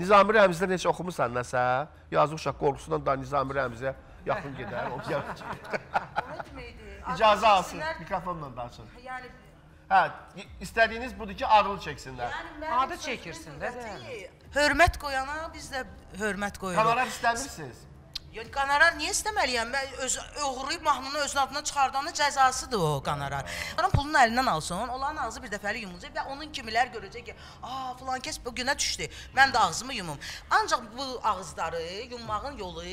Nizami Rəmzin heç oxumusan nəsə? Yazıq uşaq qorxusundan da Nizami Rəmzə yaxın gedər. İcazə alsın, mikrofonla danışın. Hə, istədiyiniz budur ki, arılı çəksinlər. Adı çəkirsin də. Hörmət qoyana biz də hörmət qoyuruq. Kanarar istəmirsiniz? Qanarar niyə istəməliyəm? Oğurlayıb mahnını özün adına çıxardanın cəzasıdır o qanarar. Onun pulunun əlindən alsın, onların ağzı bir dəfəli yumulacaq və onun kimilər görəcək ki, aaa, filan kəs bu günə düşdü, mən də ağzımı yumum. Ancaq bu ağızları, yummağın yolu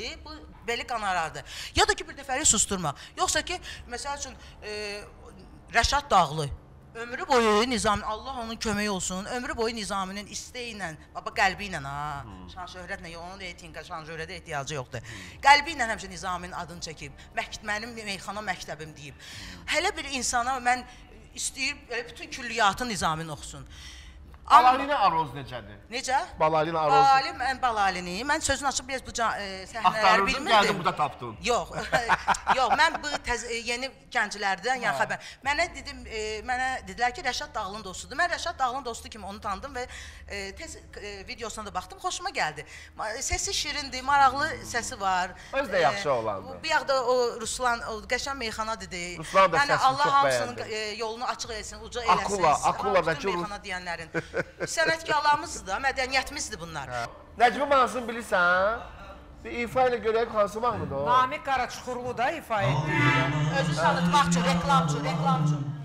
belə qanarardır. Ya da ki, bir dəfəli susturmaq. Yoxsa ki, məsəl üçün, Rəşad Dağlı. Ömrü boyu Nizami, Allah onun köməyi olsun, ömrü boyu Nizaminin isteği ilə, baba qəlbi ilə, şan-şöhrətlə, onun reytinqə, şan-şöhrətə ehtiyacı yoxdur. Qəlbi ilə həmçə Nizaminin adını çəkib, mənim meyxana məktəbim deyib. Hələ bir insana mən istəyib, bütün külliyatı Nizamin oxusun. Balalina Aroz necədir? Necə? Balalina Aroz. Balim, mən Balalini. Mən sözünü açıb biraz bu səhnələri bilmirdim. Axtarırdın, gəldin burada tapdın. Yox, yox, mən bu yeni gənclərdən yan xəbər. Mənə dedilər ki, Rəşad Dağlı'nın dostudur. Mən Rəşad Dağlı'nın dostu kimi onu tanıdım və tez videosuna da baxdım, xoşuma gəldi. Səsi şirindir, maraqlı səsi var. Öz də yaxşı olandı. Bir yaxda o Ruslan, Qaşan Meyxana dedi. Ruslan da səsini çox bəyəndi. Allah hamısının yolunu sənətkarlarımızdır da, mədəniyyətimizdir bunlar. Nəcmi hansını bilirsən? Bir ifa ilə görəyək hansı mağmıdır o? Namiq Qaraçuxurlu da ifa etdi. Özü sanıtmaq üçün, reklamcı.